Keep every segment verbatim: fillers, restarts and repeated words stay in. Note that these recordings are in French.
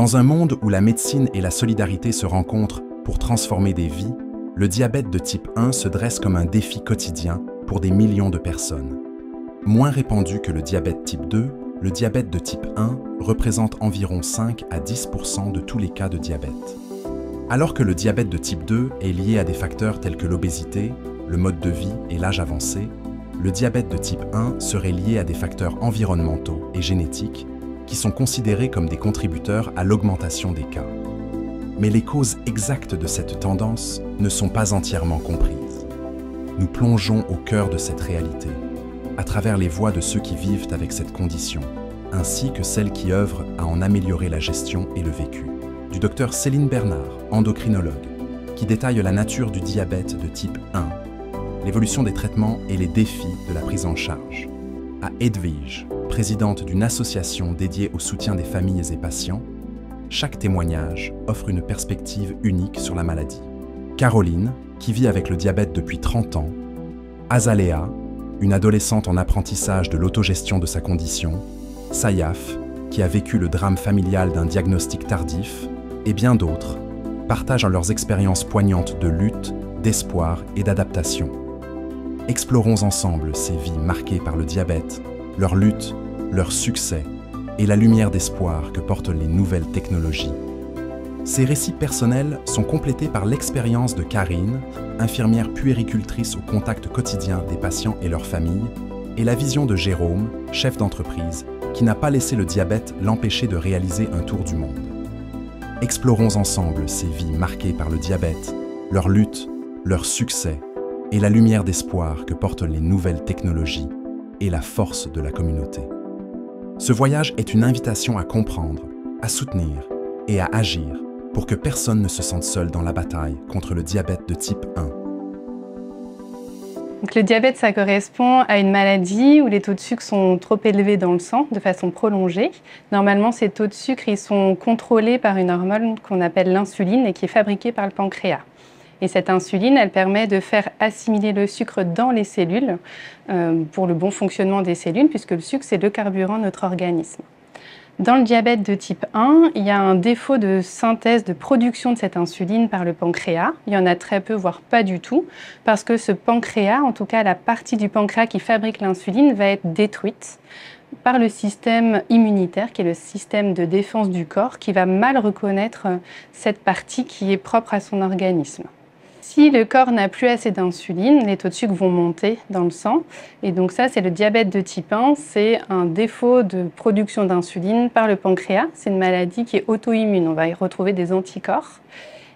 Dans un monde où la médecine et la solidarité se rencontrent pour transformer des vies, le diabète de type un se dresse comme un défi quotidien pour des millions de personnes. Moins répandu que le diabète type deux, le diabète de type un représente environ cinq à dix pour cent de tous les cas de diabète. Alors que le diabète de type deux est lié à des facteurs tels que l'obésité, le mode de vie et l'âge avancé, le diabète de type un serait lié à des facteurs environnementaux et génétiques qui sont considérés comme des contributeurs à l'augmentation des cas. Mais les causes exactes de cette tendance ne sont pas entièrement comprises. Nous plongeons au cœur de cette réalité, à travers les voix de ceux qui vivent avec cette condition, ainsi que celles qui œuvrent à en améliorer la gestion et le vécu. Du docteur Céline Bernard, endocrinologue, qui détaille la nature du diabète de type un, l'évolution des traitements et les défis de la prise en charge. À Edvige, présidente d'une association dédiée au soutien des familles et patients, chaque témoignage offre une perspective unique sur la maladie. Caroline, qui vit avec le diabète depuis trente ans, Azalea, une adolescente en apprentissage de l'autogestion de sa condition, Sayaf, qui a vécu le drame familial d'un diagnostic tardif, et bien d'autres, partagent leurs expériences poignantes de lutte, d'espoir et d'adaptation. Explorons ensemble ces vies marquées par le diabète, leur lutte, leur succès et la lumière d'espoir que portent les nouvelles technologies. Ces récits personnels sont complétés par l'expérience de Karine, infirmière puéricultrice au contact quotidien des patients et leurs familles, et la vision de Jérôme, chef d'entreprise, qui n'a pas laissé le diabète l'empêcher de réaliser un tour du monde. Explorons ensemble ces vies marquées par le diabète, leur lutte, leur succès et la lumière d'espoir que portent les nouvelles technologies et la force de la communauté. Ce voyage est une invitation à comprendre, à soutenir et à agir pour que personne ne se sente seul dans la bataille contre le diabète de type un. Donc le diabète, ça correspond à une maladie où les taux de sucre sont trop élevés dans le sang de façon prolongée. Normalement, ces taux de sucre ils sont contrôlés par une hormone qu'on appelle l'insuline et qui est fabriquée par le pancréas. Et cette insuline, elle permet de faire assimiler le sucre dans les cellules euh, pour le bon fonctionnement des cellules, puisque le sucre, c'est le carburant de notre organisme. Dans le diabète de type un, il y a un défaut de synthèse, de production de cette insuline par le pancréas. Il y en a très peu, voire pas du tout, parce que ce pancréas, en tout cas la partie du pancréas qui fabrique l'insuline, va être détruite par le système immunitaire, qui est le système de défense du corps, qui va mal reconnaître cette partie qui est propre à son organisme. Si le corps n'a plus assez d'insuline, les taux de sucre vont monter dans le sang. Et donc ça, c'est le diabète de type un. C'est un défaut de production d'insuline par le pancréas. C'est une maladie qui est auto-immune. On va y retrouver des anticorps.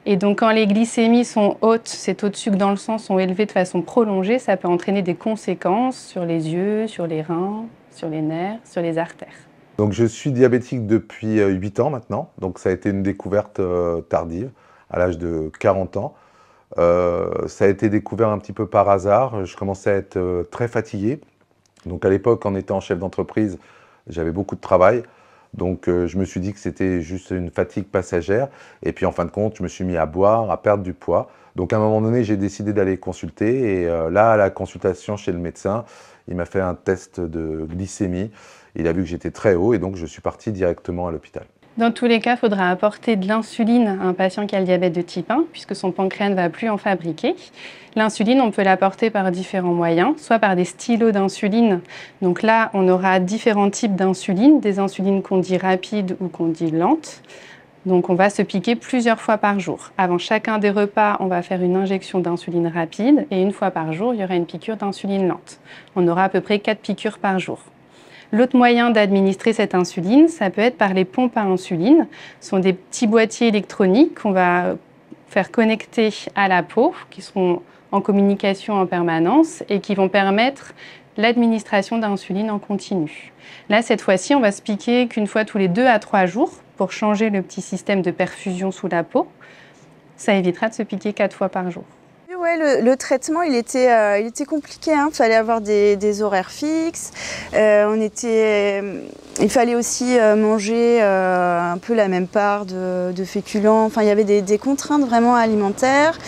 Et donc quand les glycémies sont hautes, ces taux de sucre dans le sang sont élevés de façon prolongée, ça peut entraîner des conséquences sur les yeux, sur les reins, sur les nerfs, sur les artères. Donc je suis diabétique depuis huit ans maintenant. Donc ça a été une découverte tardive à l'âge de quarante ans. Euh, ça a été découvert un petit peu par hasard. Je commençais à être euh, très fatigué. Donc à l'époque, en étant chef d'entreprise, j'avais beaucoup de travail. Donc euh, je me suis dit que c'était juste une fatigue passagère. Et puis en fin de compte, je me suis mis à boire, à perdre du poids. Donc à un moment donné, j'ai décidé d'aller consulter. Et euh, là, à la consultation chez le médecin, il m'a fait un test de glycémie. Il a vu que j'étais très haut et donc je suis parti directement à l'hôpital. Dans tous les cas, il faudra apporter de l'insuline à un patient qui a le diabète de type un, puisque son pancréas ne va plus en fabriquer. L'insuline, on peut l'apporter par différents moyens, soit par des stylos d'insuline. Donc là, on aura différents types d'insuline, des insulines qu'on dit rapides ou qu'on dit lentes. Donc on va se piquer plusieurs fois par jour. Avant chacun des repas, on va faire une injection d'insuline rapide, et une fois par jour, il y aura une piqûre d'insuline lente. On aura à peu près quatre piqûres par jour. L'autre moyen d'administrer cette insuline, ça peut être par les pompes à insuline. Ce sont des petits boîtiers électroniques qu'on va faire connecter à la peau, qui seront en communication en permanence et qui vont permettre l'administration d'insuline en continu. Là, cette fois-ci, on va se piquer qu'une fois tous les deux à trois jours pour changer le petit système de perfusion sous la peau. Ça évitera de se piquer quatre fois par jour. ouais, le, le traitement, il était, euh, il était compliqué. Hein. Il fallait avoir des, des horaires fixes. Euh, on était, il fallait aussi manger euh, un peu la même part de, de féculents. Enfin, il y avait des, des contraintes vraiment alimentaires.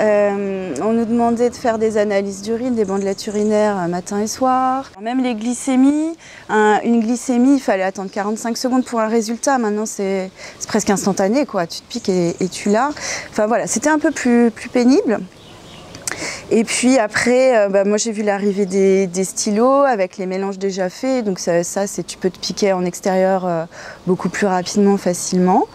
Euh, on nous demandait de faire des analyses d'urine, des bandelettes urinaires matin et soir. Même les glycémies. Un, une glycémie, il fallait attendre quarante-cinq secondes pour un résultat. Maintenant, c'est presque instantané, quoi. Tu te piques et, et tu l'as. Enfin, voilà, c'était un peu plus, plus pénible. Et puis après, euh, bah, moi j'ai vu l'arrivée des, des stylos avec les mélanges déjà faits. Donc ça, ça c'est tu peux te piquer en extérieur euh, beaucoup plus rapidement, facilement.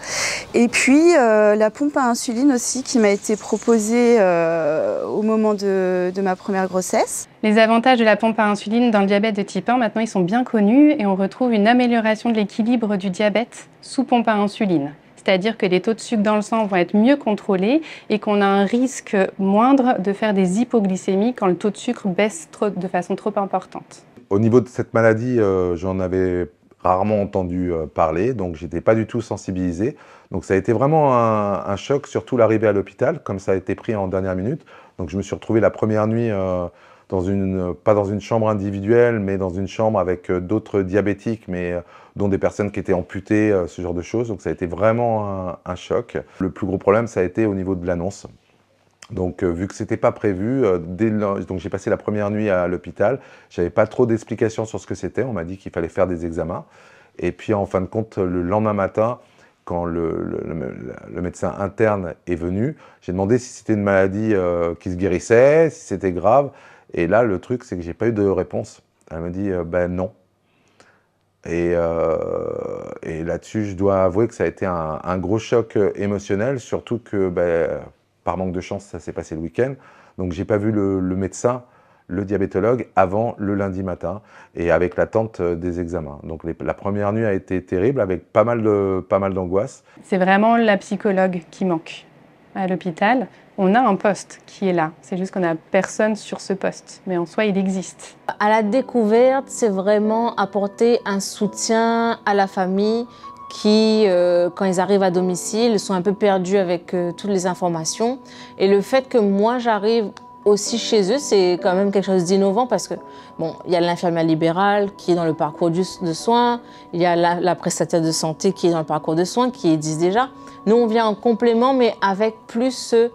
Et puis euh, la pompe à insuline aussi qui m'a été proposée euh, au moment de, de ma première grossesse. Les avantages de la pompe à insuline dans le diabète de type un, maintenant ils sont bien connus et on retrouve une amélioration de l'équilibre du diabète sous pompe à insuline. C'est-à-dire que les taux de sucre dans le sang vont être mieux contrôlés et qu'on a un risque moindre de faire des hypoglycémies quand le taux de sucre baisse trop, de façon trop importante. Au niveau de cette maladie, euh, j'en avais rarement entendu parler, donc j'étais pas du tout sensibilisé. Donc ça a été vraiment un, un choc, surtout l'arrivée à l'hôpital, comme ça a été pris en dernière minute. Donc je me suis retrouvé la première nuit, euh, dans une, pas dans une chambre individuelle, mais dans une chambre avec d'autres diabétiques, mais euh, dont des personnes qui étaient amputées, euh, ce genre de choses. Donc ça a été vraiment un, un choc. Le plus gros problème, ça a été au niveau de l'annonce. Donc euh, vu que c'était pas prévu, euh, dès le... donc j'ai passé la première nuit à l'hôpital. J'avais pas trop d'explications sur ce que c'était. On m'a dit qu'il fallait faire des examens. Et puis en fin de compte, le lendemain matin, quand le, le, le médecin interne est venu, j'ai demandé si c'était une maladie euh, qui se guérissait, si c'était grave. Et là, le truc, c'est que j'ai pas eu de réponse. Elle m'a dit euh, « ben non ». Et, euh, et là-dessus, je dois avouer que ça a été un, un gros choc émotionnel, surtout que ben, par manque de chance, ça s'est passé le week-end. Donc, j'ai pas vu le, le médecin, le diabétologue, avant le lundi matin et avec l'attente des examens. Donc, les, la première nuit a été terrible avec pas mal de, pas mal d'angoisse. C'est vraiment la psychologue qui manque à l'hôpital. On a un poste qui est là, c'est juste qu'on n'a personne sur ce poste, mais en soi, il existe. À la découverte, c'est vraiment apporter un soutien à la famille qui, euh, quand ils arrivent à domicile, sont un peu perdus avec euh, toutes les informations. Et le fait que moi, j'arrive aussi chez eux, c'est quand même quelque chose d'innovant parce que, bon, il y a l'infirmière libérale qui est dans le parcours du, de soins, il y a la, la prestataire de santé qui est dans le parcours de soins, qui existe déjà. Nous, on vient en complément, mais avec plus ce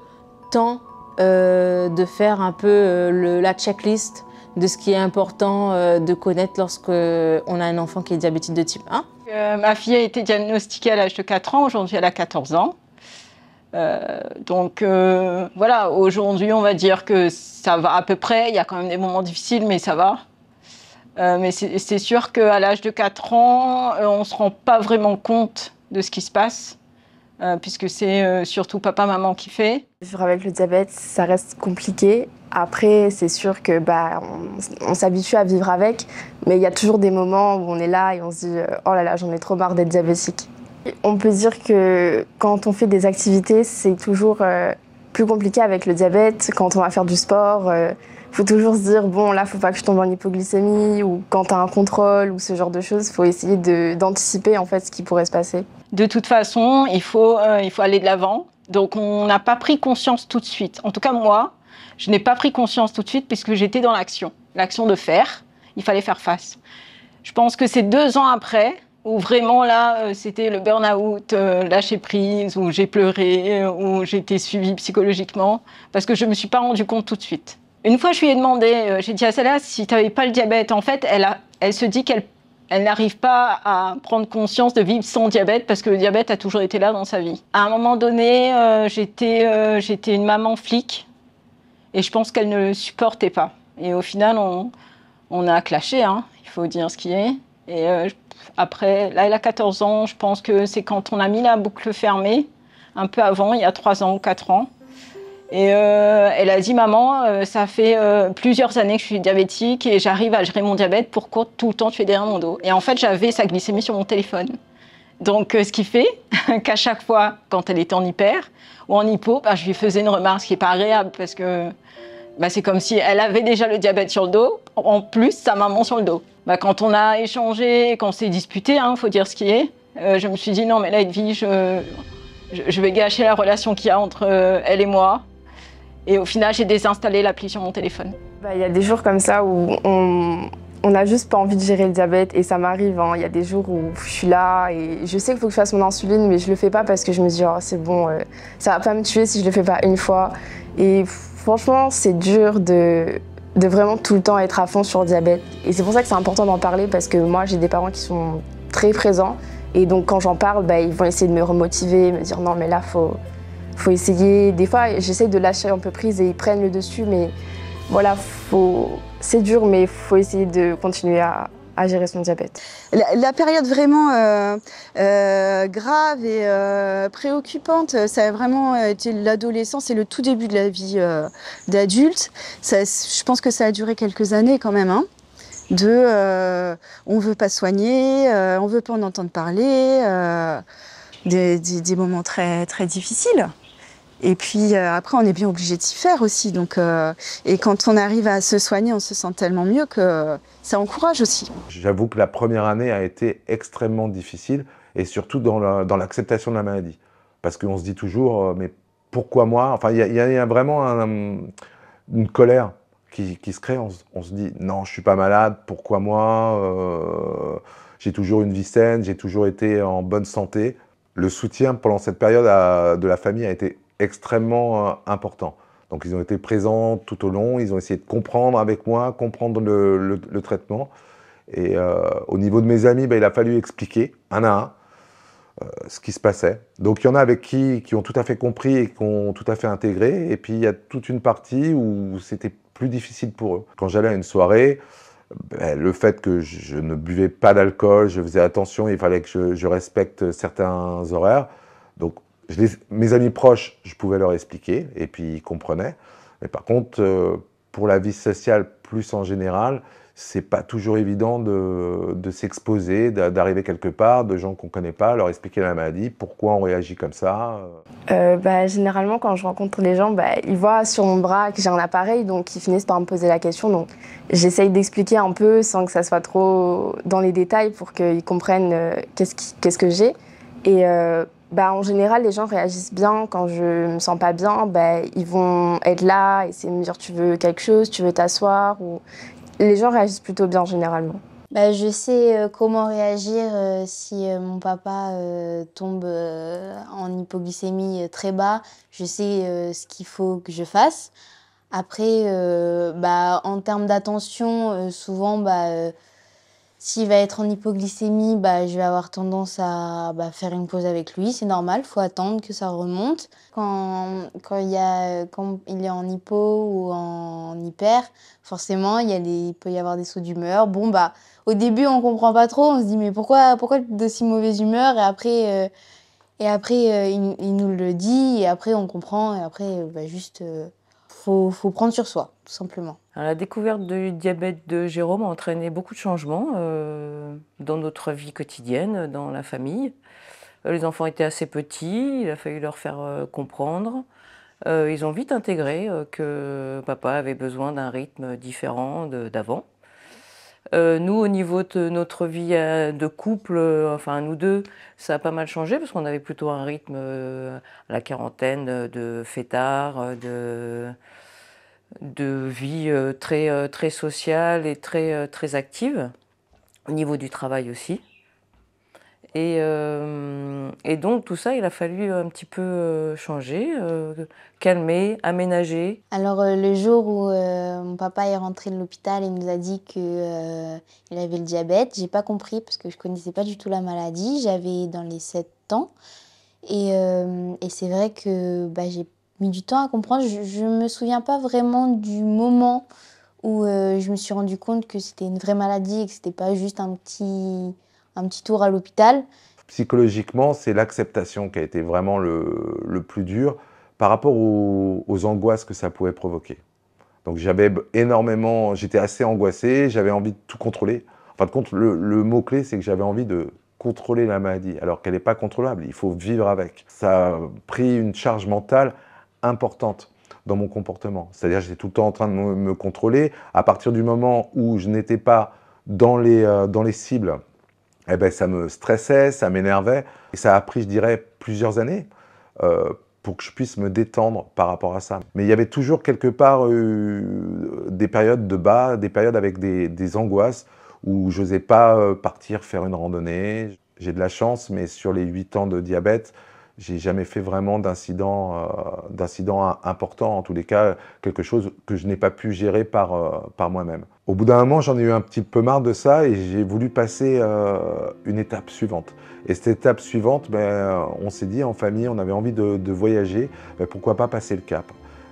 temps euh, de faire un peu euh, le, la checklist de ce qui est important euh, de connaître lorsqu'on a un enfant qui est diabétique de type un. Euh, ma fille a été diagnostiquée à l'âge de quatre ans, aujourd'hui elle a quatorze ans. Euh, donc euh, voilà, aujourd'hui on va dire que ça va à peu près, il y a quand même des moments difficiles mais ça va. Euh, mais c'est sûr qu'à l'âge de quatre ans, on ne se rend pas vraiment compte de ce qui se passe. Euh, puisque c'est euh, surtout papa-maman qui fait. Vivre avec le diabète, ça reste compliqué. Après, c'est sûr que bah, on, on s'habitue à vivre avec, mais il y a toujours des moments où on est là et on se dit « oh là là, j'en ai trop marre d'être diabétique ». On peut dire que quand on fait des activités, c'est toujours euh, plus compliqué avec le diabète. Quand on va faire du sport, il euh, faut toujours se dire « bon, là, faut pas que je tombe en hypoglycémie » ou quand tu as un contrôle ou ce genre de choses, il faut essayer d'anticiper en fait, ce qui pourrait se passer. De toute façon, il faut, euh, il faut aller de l'avant. Donc, on n'a pas pris conscience tout de suite. En tout cas, moi, je n'ai pas pris conscience tout de suite puisque j'étais dans l'action. L'action de faire, il fallait faire face. Je pense que c'est deux ans après où vraiment, là, c'était le burn-out, euh, lâcher prise, où j'ai pleuré, où j'étais suivie psychologiquement parce que je ne me suis pas rendue compte tout de suite. Une fois, je lui ai demandé, euh, j'ai dit à Azalea, si tu n'avais pas le diabète, en fait, elle, a, elle se dit qu'elle Elle n'arrive pas à prendre conscience de vivre sans diabète parce que le diabète a toujours été là dans sa vie. À un moment donné, euh, j'étais euh, j'étais une maman flic et je pense qu'elle ne le supportait pas. Et au final, on, on a clashé, hein, il faut dire ce qui est. Et euh, après, là, elle a quatorze ans, je pense que c'est quand on a mis la boucle fermée, un peu avant, il y a trois ans ou quatre ans. Et euh, elle a dit « Maman, euh, ça fait euh, plusieurs années que je suis diabétique et j'arrive à gérer mon diabète. Pourquoi tout le temps tu es derrière mon dos ?» Et en fait, j'avais sa glycémie sur mon téléphone. Donc, euh, ce qui fait qu'à chaque fois, quand elle était en hyper ou en hypo, bah, je lui faisais une remarque, ce qui n'est pas agréable parce que bah, c'est comme si elle avait déjà le diabète sur le dos, en plus sa maman sur le dos. Bah, quand on a échangé, quand on s'est disputé, hein, faut dire ce qui est, euh, je me suis dit « Non, mais là, Edvige, je, je vais gâcher la relation qu'il y a entre euh, elle et moi. » Et au final, j'ai désinstallé l'appli sur mon téléphone. Bah, y a des jours comme ça où on... On n'a juste pas envie de gérer le diabète et ça m'arrive, hein. Il y a des jours où je suis là et je sais qu'il faut que je fasse mon insuline mais je le fais pas parce que je me dis oh, c'est bon, euh, ça va pas me tuer si je le fais pas une fois. Et franchement c'est dur de, de vraiment tout le temps être à fond sur le diabète et c'est pour ça que c'est important d'en parler parce que moi j'ai des parents qui sont très présents et donc quand j'en parle bah, ils vont essayer de me remotiver, me dire non mais là faut, faut essayer. Des fois j'essaie de lâcher un peu prise et ils prennent le dessus mais voilà, faut... c'est dur, mais il faut essayer de continuer à, à gérer son diabète. La, la période vraiment euh, euh, grave et euh, préoccupante, ça a vraiment été l'adolescence et le tout début de la vie euh, d'adulte. Je pense que ça a duré quelques années quand même. Hein. De, euh, on ne veut pas soigner, euh, on ne veut pas en entendre parler, euh, des, des, des moments très, très difficiles. Et puis euh, après, on est bien obligé d'y faire aussi. Donc, euh, et quand on arrive à se soigner, on se sent tellement mieux que euh, ça encourage aussi. J'avoue que la première année a été extrêmement difficile et surtout dans l'acceptation la, dans de la maladie. Parce qu'on se dit toujours, euh, mais pourquoi moi? Enfin, il y, y, y a vraiment un, une colère qui, qui se crée. On, on se dit, non, je ne suis pas malade, pourquoi moi? euh, J'ai toujours une vie saine, j'ai toujours été en bonne santé. Le soutien pendant cette période à, de la famille a été extrêmement euh, important. Donc ils ont été présents tout au long, ils ont essayé de comprendre avec moi, comprendre le, le, le traitement. Et euh, au niveau de mes amis, bah, il a fallu expliquer, un à un, euh, ce qui se passait. Donc il y en a avec qui, qui ont tout à fait compris et qui ont tout à fait intégré. Et puis il y a toute une partie où c'était plus difficile pour eux. Quand j'allais à une soirée, bah, le fait que je ne buvais pas d'alcool, je faisais attention, il fallait que je, je respecte certains horaires. Donc Je les, mes amis proches, je pouvais leur expliquer, et puis ils comprenaient. Mais par contre, euh, pour la vie sociale plus en général, c'est pas toujours évident de, de s'exposer, d'arriver quelque part, de gens qu'on connaît pas, leur expliquer la maladie, pourquoi on réagit comme ça. Euh, bah, généralement, quand je rencontre les gens, bah, ils voient sur mon bras que j'ai un appareil, donc ils finissent par me poser la question. Donc j'essaye d'expliquer un peu sans que ça soit trop dans les détails pour qu'ils comprennent euh, qu'est-ce qui, qu'est-ce que j'ai. Et euh, bah, en général, les gens réagissent bien. Quand je me sens pas bien, bah, ils vont être là, essayer de me dire tu veux quelque chose, tu veux t'asseoir. Ou... Les gens réagissent plutôt bien généralement. Bah, je sais euh, comment réagir euh, si euh, mon papa euh, tombe euh, en hypoglycémie euh, très bas. Je sais euh, ce qu'il faut que je fasse. Après, euh, bah, en termes d'attention, euh, souvent, bah, euh, s'il va être en hypoglycémie, bah, je vais avoir tendance à bah, faire une pause avec lui. C'est normal, il faut attendre que ça remonte. Quand, quand, il y a, quand il est en hypo ou en hyper, forcément, il, y a des, il peut y avoir des sauts d'humeur. Bon, bah, au début, on ne comprend pas trop. On se dit, mais pourquoi, pourquoi de si mauvaise humeur? Et après, euh, et après euh, il, il nous le dit. Et après, on comprend. Et après, bah, juste... Euh Faut, faut prendre sur soi, tout simplement. Alors, la découverte du diabète de Jérôme a entraîné beaucoup de changements euh, dans notre vie quotidienne, dans la famille. Euh, les enfants étaient assez petits, il a fallu leur faire euh, comprendre. Euh, ils ont vite intégré euh, que papa avait besoin d'un rythme différent d'avant. Euh, nous, au niveau de notre vie de couple, euh, enfin nous deux, ça a pas mal changé parce qu'on avait plutôt un rythme euh, à la quarantaine de fêtards, de, de vie euh, très, euh, très sociale et très, euh, très active, au niveau du travail aussi. Et, euh, et donc tout ça, il a fallu un petit peu euh, changer, euh, calmer, aménager. Alors euh, le jour où euh, mon papa est rentré de l'hôpital, il nous a dit qu'il euh, avait le diabète. J'ai pas compris parce que je connaissais pas du tout la maladie. J'avais dans les sept ans. Et, euh, et c'est vrai que bah, j'ai mis du temps à comprendre. Je, je me souviens pas vraiment du moment où euh, je me suis rendu compte que c'était une vraie maladie et que c'était pas juste un petit... un petit tour à l'hôpital. Psychologiquement, c'est l'acceptation qui a été vraiment le, le plus dur par rapport aux, aux angoisses que ça pouvait provoquer. Donc j'avais énormément, j'étais assez angoissé, j'avais envie de tout contrôler. En fin de compte, le, le mot-clé, c'est que j'avais envie de contrôler la maladie, alors qu'elle n'est pas contrôlable, il faut vivre avec. Ça a pris une charge mentale importante dans mon comportement. C'est-à-dire j'étais tout le temps en train de me, me contrôler. À partir du moment où je n'étais pas dans les, euh, dans les cibles, eh ben, ça me stressait, ça m'énervait. Et ça a pris, je dirais, plusieurs années euh, pour que je puisse me détendre par rapport à ça. Mais il y avait toujours quelque part euh, des périodes de bas, des périodes avec des, des angoisses où je n'osais pas partir faire une randonnée. J'ai de la chance, mais sur les huit ans de diabète, j'ai jamais fait vraiment d'incident euh, d'incident important, en tous les cas, quelque chose que je n'ai pas pu gérer par, euh, par moi-même. Au bout d'un moment, j'en ai eu un petit peu marre de ça et j'ai voulu passer euh, une étape suivante. Et cette étape suivante, ben, on s'est dit en famille, on avait envie de, de voyager, ben, pourquoi pas passer le cap.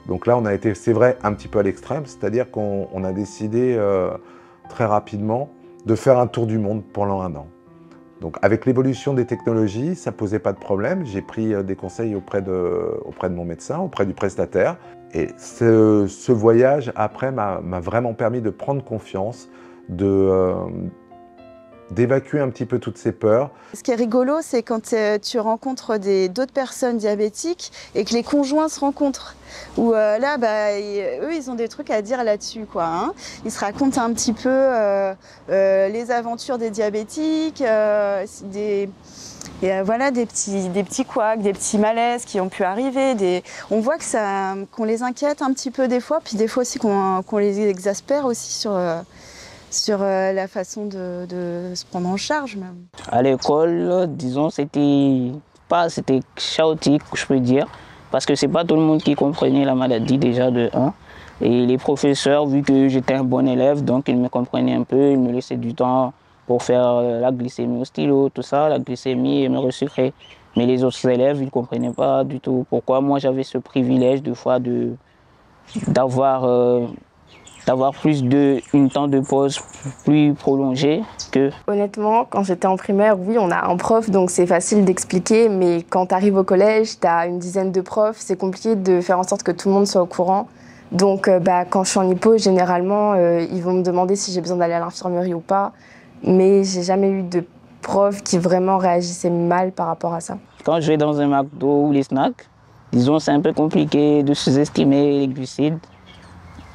Donc là, on a été, c'est vrai, un petit peu à l'extrême, c'est-à-dire qu'on on a décidé euh, très rapidement de faire un tour du monde pendant un an. Donc avec l'évolution des technologies, ça ne posait pas de problème. J'ai pris des conseils auprès de, auprès de mon médecin, auprès du prestataire. Et ce, ce voyage, après, m'a vraiment permis de prendre confiance, de... Euh, d'évacuer un petit peu toutes ces peurs. Ce qui est rigolo, c'est quand tu rencontres d'autres personnes diabétiques et que les conjoints se rencontrent. Où euh, là, bah, ils, eux, ils ont des trucs à dire là-dessus, quoi, hein. Ils se racontent un petit peu euh, euh, les aventures des diabétiques, euh, des... Et euh, voilà, des petits, des petits couacs, des petits malaises qui ont pu arriver. Des... On voit que ça, qu'on les inquiète un petit peu des fois, puis des fois aussi qu'on qu'on les exaspère aussi sur... Euh... sur la façon de, de se prendre en charge même. À l'école, disons, c'était pas, c'était chaotique, je peux dire, parce que c'est pas tout le monde qui comprenait la maladie déjà de un. Et les professeurs, vu que j'étais un bon élève, donc ils me comprenaient un peu, ils me laissaient du temps pour faire la glycémie au stylo, tout ça, la glycémie et me resucrer. Mais les autres élèves, ils comprenaient pas du tout pourquoi moi j'avais ce privilège de fois de d'avoir euh, d'avoir plus de une temps de pause plus prolongée que... Honnêtement, quand j'étais en primaire, oui, on a un prof, donc c'est facile d'expliquer, mais quand tu arrives au collège, tu as une dizaine de profs, c'est compliqué de faire en sorte que tout le monde soit au courant. Donc bah, quand je suis en hypo, généralement, euh, ils vont me demander si j'ai besoin d'aller à l'infirmerie ou pas, mais j'ai jamais eu de prof qui vraiment réagissait mal par rapport à ça. Quand je vais dans un McDo ou les snacks, disons, c'est un peu compliqué de sous-estimer les glucides.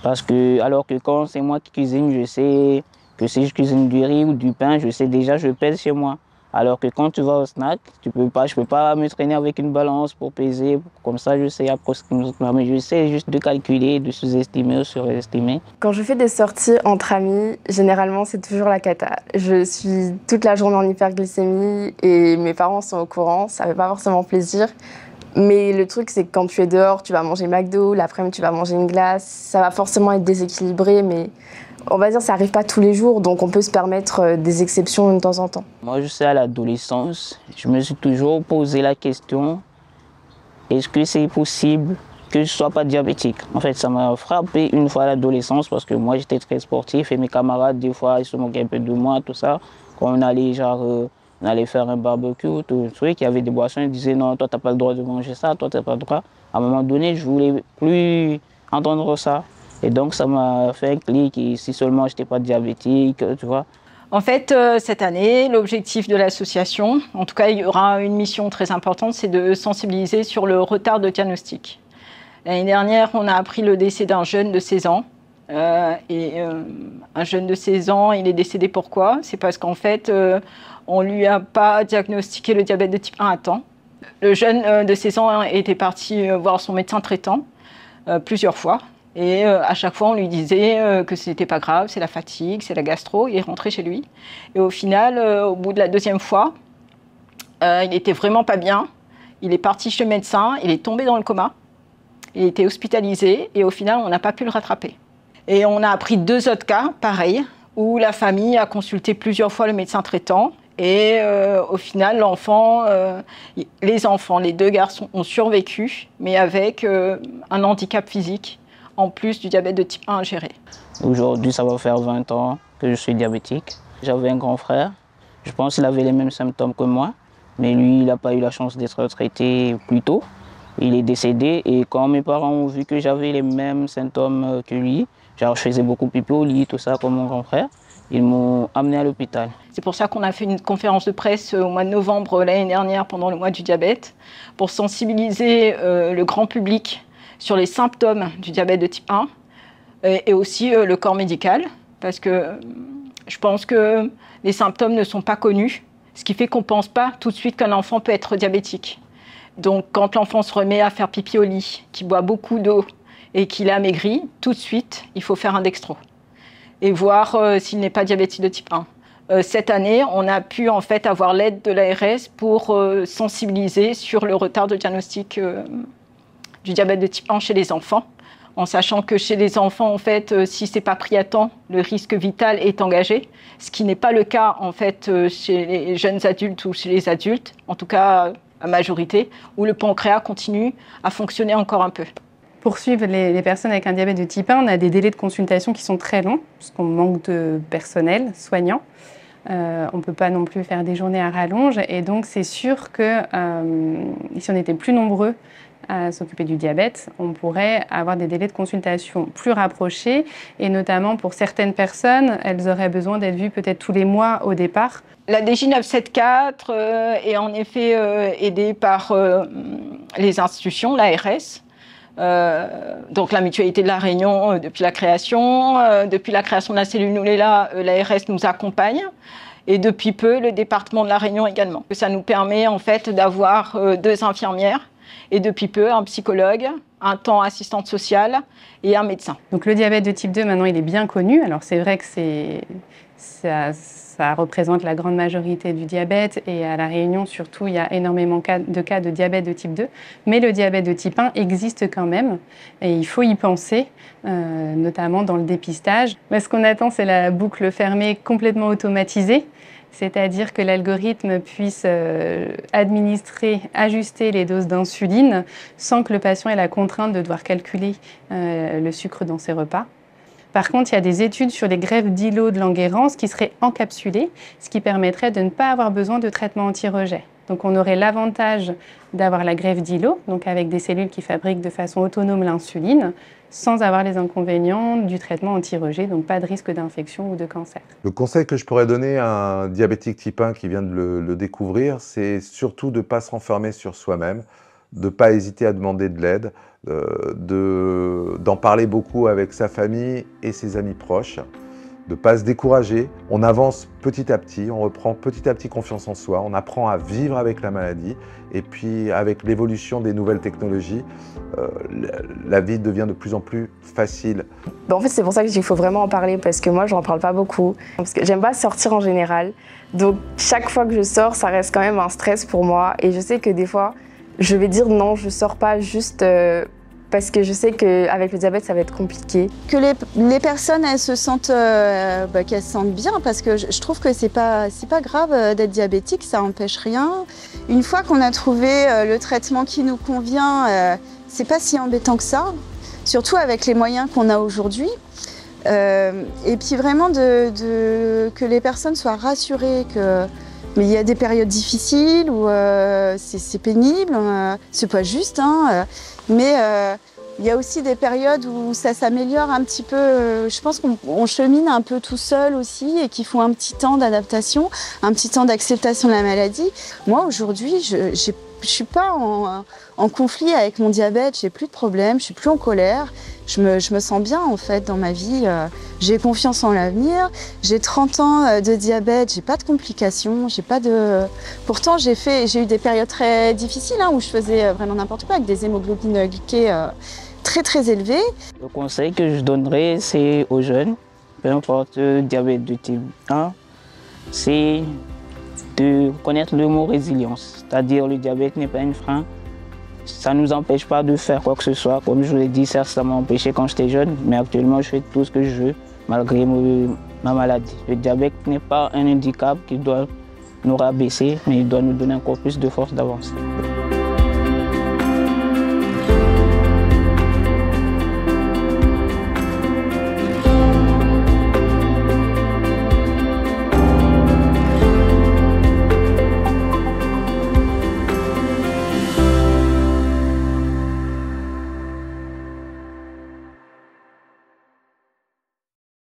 Parce que, alors que quand c'est moi qui cuisine, je sais que si je cuisine du riz ou du pain, je sais déjà, je pèse chez moi. Alors que quand tu vas au snack, tu peux pas, je peux pas me traîner avec une balance pour peser, comme ça je sais après ce qui me prend. Mais je sais juste de calculer, de sous-estimer ou surestimer. Quand je fais des sorties entre amis, généralement c'est toujours la cata. Je suis toute la journée en hyperglycémie et mes parents sont au courant, ça fait pas forcément plaisir. Mais le truc, c'est que quand tu es dehors, tu vas manger McDo, l'après-midi, tu vas manger une glace. Ça va forcément être déséquilibré, mais on va dire que ça n'arrive pas tous les jours, donc on peut se permettre des exceptions de temps en temps. Moi, je sais, à l'adolescence, je me suis toujours posé la question, est-ce que c'est possible que je ne sois pas diabétique? En fait, ça m'a frappé une fois à l'adolescence, parce que moi, j'étais très sportif, et mes camarades, des fois, ils se moquaient un peu de moi, tout ça. Quand on allait, genre... Euh, on allait faire un barbecue, tout le truc, il y avait des boissons, ils disaient non, toi t'as pas le droit de manger ça, toi t'as pas le droit. À un moment donné, je voulais plus entendre ça. Et donc ça m'a fait un clic, et si seulement j'étais pas diabétique, tu vois. En fait, cette année, l'objectif de l'association, en tout cas il y aura une mission très importante, c'est de sensibiliser sur le retard de diagnostic. L'année dernière, on a appris le décès d'un jeune de seize ans. Euh, et euh, un jeune de seize ans, il est décédé pourquoi? C'est parce qu'en fait, euh, on ne lui a pas diagnostiqué le diabète de type un à temps. Le jeune euh, de seize ans était parti euh, voir son médecin traitant euh, plusieurs fois. Et euh, à chaque fois, on lui disait euh, que ce n'était pas grave, c'est la fatigue, c'est la gastro. Il est rentré chez lui. Et au final, euh, au bout de la deuxième fois, euh, il n'était vraiment pas bien. Il est parti chez le médecin, il est tombé dans le coma. Il était hospitalisé et au final, on n'a pas pu le rattraper. Et on a appris deux autres cas, pareil, où la famille a consulté plusieurs fois le médecin traitant. Et euh, au final, l'enfant, euh, les enfants, les deux garçons ont survécu, mais avec euh, un handicap physique, en plus du diabète de type un à gérer. Aujourd'hui, ça va faire vingt ans que je suis diabétique. J'avais un grand frère, je pense qu'il avait les mêmes symptômes que moi, mais lui, il n'a pas eu la chance d'être traité plus tôt. Il est décédé et quand mes parents ont vu que j'avais les mêmes symptômes que lui, genre je faisais beaucoup pipi au lit, tout ça, comme mon grand frère, ils m'ont amené à l'hôpital. C'est pour ça qu'on a fait une conférence de presse au mois de novembre l'année dernière pendant le mois du diabète, pour sensibiliser euh, le grand public sur les symptômes du diabète de type un et, et aussi euh, le corps médical, parce que je pense que les symptômes ne sont pas connus, ce qui fait qu'on ne pense pas tout de suite qu'un enfant peut être diabétique. Donc, quand l'enfant se remet à faire pipi au lit, qu'il boit beaucoup d'eau et qu'il a maigri, tout de suite, il faut faire un dextro et voir euh, s'il n'est pas diabétique de type un. Euh, cette année, on a pu en fait avoir l'aide de l'A R S pour euh, sensibiliser sur le retard de diagnostic euh, du diabète de type un chez les enfants, en sachant que chez les enfants, en fait, euh, si ce n'est pas pris à temps, le risque vital est engagé, ce qui n'est pas le cas en fait euh, chez les jeunes adultes ou chez les adultes, en tout cas la majorité, où le pancréas continue à fonctionner encore un peu. Pour suivre les, les personnes avec un diabète de type un, on a des délais de consultation qui sont très longs, puisqu'on manque de personnel soignant. Euh, on ne peut pas non plus faire des journées à rallonge. Et donc, c'est sûr que euh, si on était plus nombreux à s'occuper du diabète, on pourrait avoir des délais de consultation plus rapprochés. Et notamment, pour certaines personnes, elles auraient besoin d'être vues peut-être tous les mois au départ. La D J neuf cent soixante-quatorze euh, est en effet euh, aidée par euh, les institutions, l'A R S. Euh, donc la mutualité de La Réunion euh, depuis la création, euh, depuis la création de la cellule Nouléla, euh, l'A R S nous accompagne et depuis peu le département de La Réunion également. Ça nous permet en fait d'avoir euh, deux infirmières et depuis peu un psychologue, un temps assistante sociale et un médecin. Donc le diabète de type deux maintenant il est bien connu, alors c'est vrai que c'est... Ça, ça représente la grande majorité du diabète et à La Réunion, surtout, il y a énormément de cas de diabète de type deux. Mais le diabète de type un existe quand même et il faut y penser, euh, notamment dans le dépistage. Mais ce qu'on attend, c'est la boucle fermée complètement automatisée, c'est-à-dire que l'algorithme puisse euh, administrer, ajuster les doses d'insuline sans que le patient ait la contrainte de devoir calculer euh, le sucre dans ses repas. Par contre, il y a des études sur les greffes d'îlots de Langerhans qui seraient encapsulées, ce qui permettrait de ne pas avoir besoin de traitement anti-rejet. Donc on aurait l'avantage d'avoir la greffe d'îlot, donc avec des cellules qui fabriquent de façon autonome l'insuline, sans avoir les inconvénients du traitement anti-rejet, donc pas de risque d'infection ou de cancer. Le conseil que je pourrais donner à un diabétique type un qui vient de le, le découvrir, c'est surtout de ne pas se renfermer sur soi-même, de ne pas hésiter à demander de l'aide, euh, d'en parler beaucoup avec sa famille et ses amis proches, de ne pas se décourager. On avance petit à petit, on reprend petit à petit confiance en soi, on apprend à vivre avec la maladie et puis avec l'évolution des nouvelles technologies, euh, la vie devient de plus en plus facile. En fait, c'est pour ça qu'il faut vraiment en parler parce que moi, je n'en parle pas beaucoup, parce que j'aime pas sortir en général. Donc, chaque fois que je sors, ça reste quand même un stress pour moi et je sais que des fois, je vais dire non, je ne sors pas juste euh, parce que je sais qu'avec le diabète, ça va être compliqué. Que les, les personnes, elles se sentent, euh, bah, qu'elles se sentent bien parce que je, je trouve que ce n'est pas, c'est pas grave d'être diabétique, ça n'empêche rien. Une fois qu'on a trouvé euh, le traitement qui nous convient, euh, ce n'est pas si embêtant que ça, surtout avec les moyens qu'on a aujourd'hui. Euh, et puis vraiment de, de, que les personnes soient rassurées que mais il y a des périodes difficiles où euh, c'est pénible, euh, c'est pas juste, hein, euh, mais euh, il y a aussi des périodes où ça s'améliore un petit peu. Euh, je pense qu'on chemine un peu tout seul aussi et qu'il faut un petit temps d'adaptation, un petit temps d'acceptation de la maladie. Moi aujourd'hui, je j'ai Je ne suis pas en, en conflit avec mon diabète, j'ai plus de problème, je suis plus en colère. Je me, je me sens bien en fait dans ma vie, j'ai confiance en l'avenir. J'ai trente ans de diabète, j'ai pas de complications, j'ai pas de... Pourtant j'ai fait, j'ai eu des périodes très difficiles hein, où je faisais vraiment n'importe quoi avec des hémoglobines glyquées euh, très très élevées. Le conseil que je donnerais c'est aux jeunes, peu importe le diabète de type un, c'est de connaître le mot résilience, c'est-à-dire le diabète n'est pas une frein. Ça ne nous empêche pas de faire quoi que ce soit. Comme je vous l'ai dit, certes, ça m'a empêché quand j'étais jeune, mais actuellement, je fais tout ce que je veux, malgré ma maladie. Le diabète n'est pas un handicap qui doit nous rabaisser, mais il doit nous donner encore plus de force d'avance.